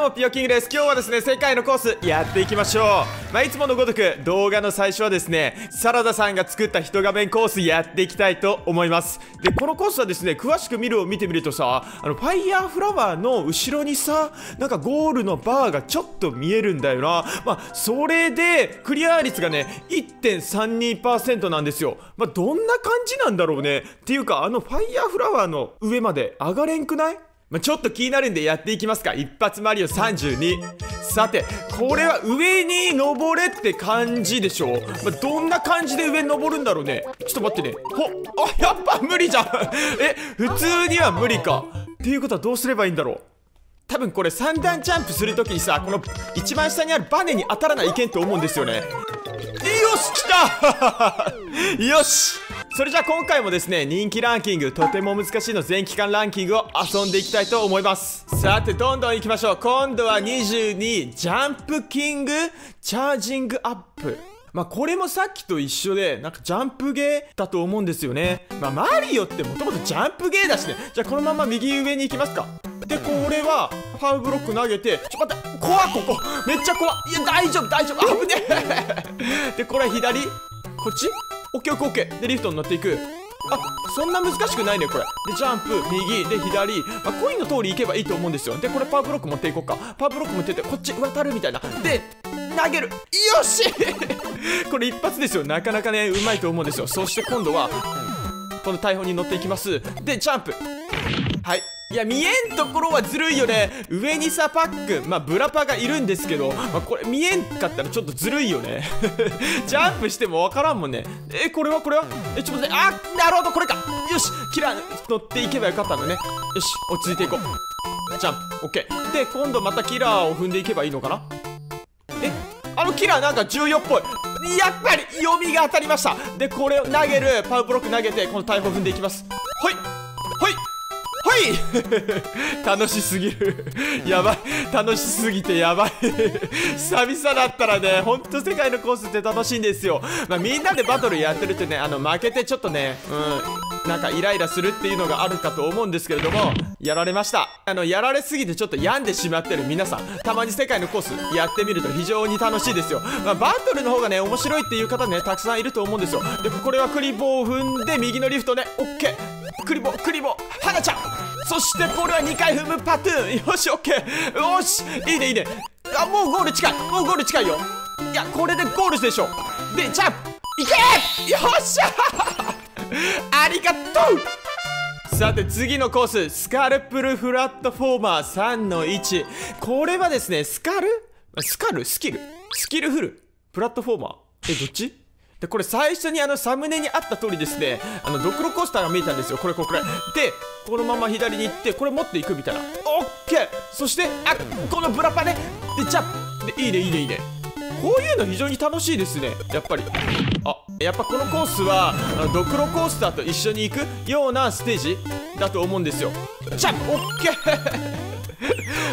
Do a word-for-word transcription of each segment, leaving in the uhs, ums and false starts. どうも、ピヨキングです。今日はですね、世界のコースやっていきましょう。まあ、いつものごとく動画の最初はですね、サラダさんが作った一画面コースやっていきたいと思います。で、このコースはですね、詳しく見るを見てみるとさ、あのファイヤーフラワーの後ろにさ、なんかゴールのバーがちょっと見えるんだよな。まあ、それでクリア率がね いってんさんにパーセント なんですよ。まあ、どんな感じなんだろうね。っていうか、あのファイヤーフラワーの上まで上がれんくない？まあ、ちょっと気になるんでやっていきますか。一発マリオさんじゅうに。さて、これは上に登れって感じでしょう。まあ、どんな感じで上に登るんだろうね。ちょっと待ってね。ほっ、あ、やっぱ無理じゃん。え、普通には無理か。っていうことはどうすればいいんだろう。多分これさん段ジャンプするときにさ、この一番下にあるバネに当たらないといけんと思うんですよね。よし、来たよし、それじゃあ今回もですね、人気ランキングとても難しいの全期間ランキングを遊んでいきたいと思います。さて、どんどんいきましょう。今度はにじゅうにジャンプキングチャージングアップ。まあ、これもさっきと一緒で、なんかジャンプゲーだと思うんですよね。まあ、マリオってもともとジャンプゲーだしね。じゃあこのまま右上に行きますか。で、これはハーブロック投げて、ちょ、待って、怖っ、ここめっちゃ怖っ。いや、大丈夫大丈夫、危ねえで、これは左、こっち、オッケーオッケーオッケー。で、リフトに乗っていく。あ、そんな難しくないね、これ。で、ジャンプ、右、で、左。まあ、コインの通り行けばいいと思うんですよ。で、これパワーブロック持っていこうか。パワーブロック持っていって、こっち渡るみたいな。で、投げる。よしこれ一発ですよ。なかなかね、うまいと思うんですよ。そして今度は、この大砲に乗っていきます。で、ジャンプ。はい。いや、見えんところはずるいよね。上にさ、パックン、まあ、ブラパがいるんですけど、まあ、これ見えんかったらちょっとずるいよねジャンプしてもわからんもんね。え、これはこれはえ、ちょっと待って、あ、なるほど、これか。よし、キラー乗っていけばよかったのね。よし、落ち着いていこう。ジャンプ、オッケー。で、今度またキラーを踏んでいけばいいのかな。え、あのキラーなんか重要っぽい。やっぱり読みが当たりました。で、これを投げる、パウブロック投げて、この大砲踏んでいきます。ほいほい楽しすぎるやばい、楽しすぎてやばい久々だったらね、ほんと世界のコースって楽しいんですよ。まあ、みんなでバトルやってるってね、あの負けてちょっとね、うん、なんかイライラするっていうのがあるかと思うんですけれども、やられました。あのやられすぎてちょっと病んでしまってる皆さん、たまに世界のコースやってみると非常に楽しいですよ。まあ、バトルの方がね面白いっていう方ね、たくさんいると思うんですよ。で、これはクリボーを踏んで右のリフトね、オッケー、クリボークリボーはなちゃん。そしてこれはにかい踏むパトゥーン。よし、オッケー、よし、いいねいいね。あ、もうゴール近い、もうゴール近いよ。いや、これでゴールでしょ。で、ジャンプいけ、よっしゃありがとう。さて、次のコース、スカルプルフラットフォーマー さんのいち。 これはですね、スカルスカルスキルスキルフルプラットフォーマー、え、どっちで、これ最初にあのサムネにあった通りですね、あのドクロコースターが見えたんですよ。これこれこれで、このまま左に行って、これ持っていくみたいな。オッケー。そして、あ、このブラパね。で、ジャンプで、いいねいいねいいね。こういうの非常に楽しいですね、やっぱり。あ、やっぱこのコースはあのドクロコースターと一緒に行くようなステージだと思うんですよ。ジャンプ、オッケー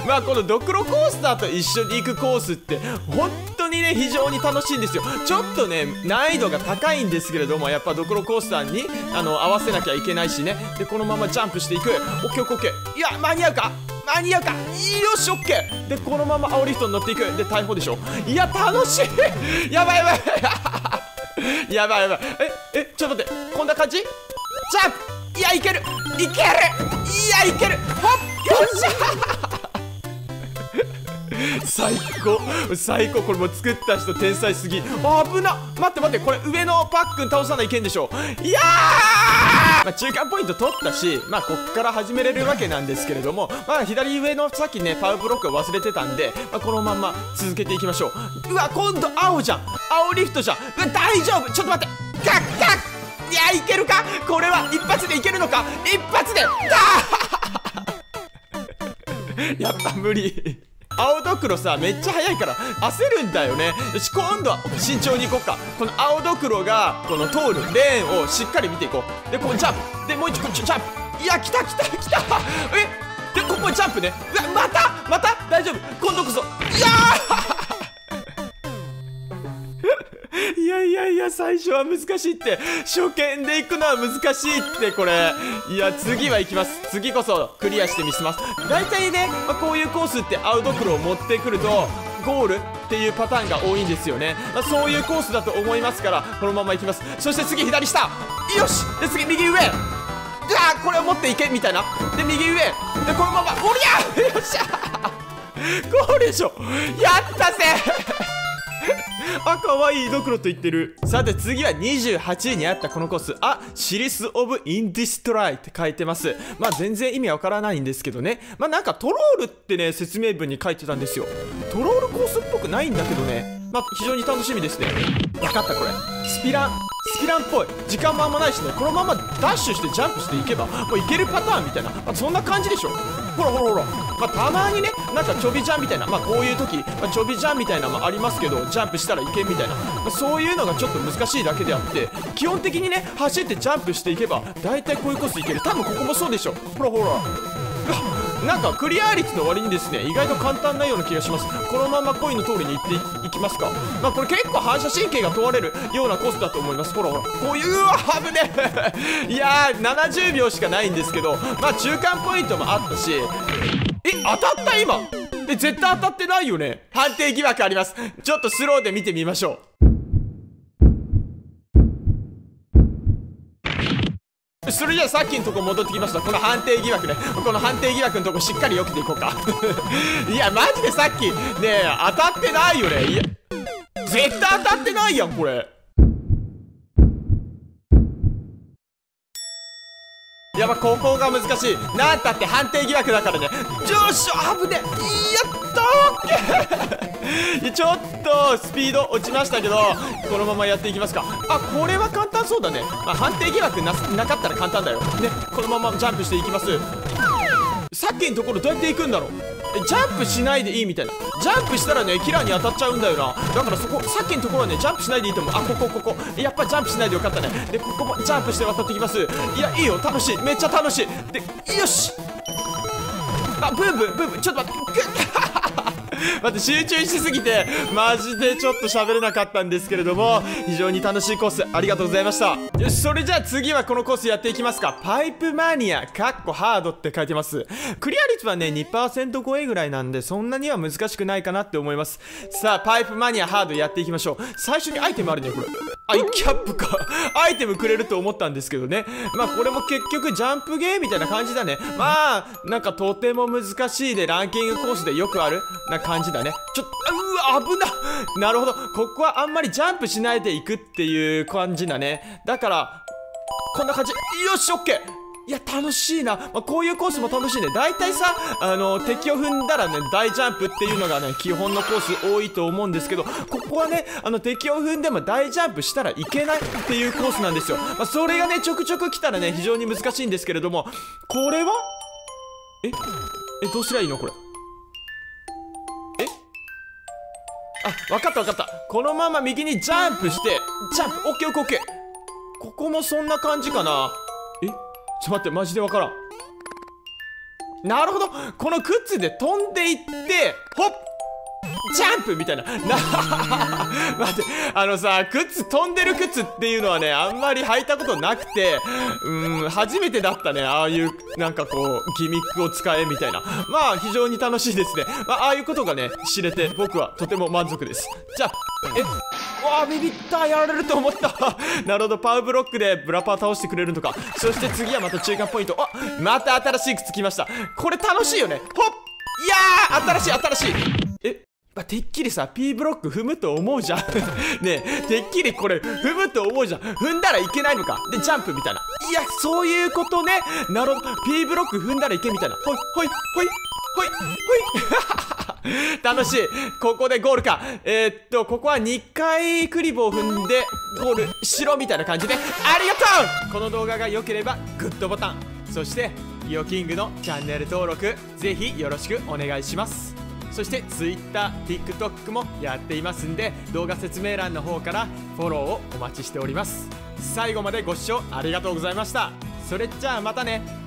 まあ、このドクロコースターと一緒に行くコースって本当にね、非常に楽しいんですよ。ちょっとね、難易度が高いんですけれども、やっぱドクロコースターにあの合わせなきゃいけないしね。で、このままジャンプしていく。オッケーオッケーオッケー。いや、間に合うか間に合うか、よし、オッケー。で、このまま青リフトに乗っていく。で、大砲でしょ。いや、楽しいやばいやばいやばいやばい。ええ、ちょっと待って、こんな感じ、ジャンプ、いや、いけるいける、いや、いける、ほっ、よっしゃ最高最高。これも作った人天才すぎ。あ、危な、待って待って、これ上のパックン倒さないけんでしょ。いやー、まあ、中間ポイント取ったし、まあ、こっから始めれるわけなんですけれども、まあ、左上のさっきねパウブロックを忘れてたんで、まあ、このまんま続けていきましょう。うわ、今度青じゃん、青リフトじゃん。うわ、大丈夫、ちょっと待って、ガッガッ、いや、いけるか、これは一発でいけるのか、一発でやっぱ無理青ドクロさ、めっちゃ速いから焦るんだよね。よし、今度は慎重に行こうか。この青ドクロがこの通るレーンをしっかり見ていこう。で、このジャンプで、もう一個ジャンプ、いや、来た来た来たえ、で、ここジャンプね。うわ、またまた、大丈夫、今度こそ、いやーいやいやいや、最最初は難しいって、初見で行くのは難しいって。これいや次は行きます。次こそクリアしてみせます。大体ね、まあ、こういうコースってアウトクロを持ってくるとゴールっていうパターンが多いんですよね、まあ、そういうコースだと思いますからこのまま行きます。そして次左下、よしで次右上、じゃあこれを持っていけみたいな、で右上でこのままおりゃよっしゃゴールでしょ、やったぜあ、かわいいドクロと言ってる。さて次はにじゅうはちいにあったこのコース、あ、シリス・オブ・インディストライって書いてます。まあ全然意味わからないんですけどね、まあなんかトロールってね説明文に書いてたんですよ。トロールコースっぽくないんだけどね、まあ非常に楽しみですね。わかった、これスピランスピランっぽい。時間もあんまないしね、このままダッシュしてジャンプしていけばもういけるパターンみたいな、まあ、そんな感じでしょ。ほらほらほら、まあ、たまにねなんかちょびジャンみたいな、まあこういう時、まあ、ちょびジャンみたいなのもありますけど、ジャンプしたらいけんみたいな、まあ、そういうのがちょっと難しいだけであって、基本的にね走ってジャンプしていけば大体こういうコースいける。多分ここもそうでしょ。ほらほらなんかクリア率の割にですね意外と簡単なような気がします。このままコインの通りに行っていきますか。まあこれ結構反射神経が問われるようなコースだと思います。ほらほらこういう、うわ危ねえいやーななじゅうびょうしかないんですけど、まあ中間ポイントもあったし、え当たった今で絶対当たってないよね。判定疑惑あります。ちょっとスローで見てみましょう。それじゃあさっきのとこ戻ってきました。この判定疑惑ね、この判定疑惑のとこしっかり避けていこうかいやマジでさっきね当たってないよね。いや絶対当たってないやんこれ。いやば、ここが難しい。なんたって判定疑惑だからね。上昇危ねやったーオッケーちょっとスピード落ちましたけど、このままやっていきますか。あ、これは簡単そうだね。まあ、判定疑惑 な, なかったら簡単だよね。このままジャンプしていきます。さっきのところどうやっていくんだろう。ジャンプしないでいいみたいな。ジャンプしたらねキラーに当たっちゃうんだよな。だからそこさっきのところはねジャンプしないでいいと思う。あ、ここここやっぱジャンプしないでよかったね。でここもジャンプして渡っていきます。いやいいよ、楽しい、めっちゃ楽しい。でよし、あブンブンブンブン、ちょっと待って、待って集中しすぎてマジでちょっと喋れなかったんですけれども、非常に楽しいコースありがとうございました。よし、それじゃあ次はこのコースやっていきますか。パイプマニアかっこハードって書いてます。クリア率はね にパーセント 超えぐらいなんで、そんなには難しくないかなって思います。さあパイプマニアハードやっていきましょう。最初にアイテムあるねこれ、アイキャップかアイテムくれると思ったんですけどね、まあこれも結局ジャンプゲーみたいな感じだね。まあなんかとても難しいで、ランキングコースでよくあるな感じだね。ちょっとうわ危ななるほど、ここはあんまりジャンプしないでいくっていう感じだね。だからこんな感じ、よしオッケー。いや楽しいな、まあ、こういうコースも楽しいね。大体さあの敵を踏んだらね大ジャンプっていうのがね基本のコース多いと思うんですけど、ここはねあの敵を踏んでも大ジャンプしたらいけないっていうコースなんですよ、まあ、それがねちょくちょく来たらね非常に難しいんですけれども、これはええどうすりゃいいのこれ。あ、わかったわかった。このまま右にジャンプして、ジャンプ、オッケーオッケーオッケー。ここもそんな感じかな。え、ちょっと待って、マジでわからん。なるほど。この靴で飛んでいって、ほっジャンプみたいな。な待って、あのさ、靴、飛んでる靴っていうのはね、あんまり履いたことなくて、うーん、初めてだったね。ああいう、なんかこう、ギミックを使えみたいな。まあ、非常に楽しいですね。まあ、ああいうことがね、知れて、僕はとても満足です。じゃあ、え、わあ、ビビった、やられると思った。なるほど、パウブロックでブラパー倒してくれるのか。そして次はまた中間ポイント。あ、また新しい靴来ました。これ楽しいよね。ほっいやー、新しい、新しい。まあ、てっきりさ P ブロック踏むと思うじゃんねえ、てっきりこれ踏むと思うじゃん。踏んだらいけないのか、でジャンプみたいな。いやそういうことね。なるほど、 P ブロック踏んだらいけみたいな。ほいほいほいほいほい楽しい。ここでゴールか。えー、っとここはにかいクリボを踏んでゴールしろみたいな感じで、ありがとう。この動画が良ければグッドボタン、そしてイオキングのチャンネル登録ぜひよろしくお願いします。そして Twitter、TikTok もやっていますんで、動画説明欄の方からフォローをお待ちしております。最後までご視聴ありがとうございました。それじゃあまたね。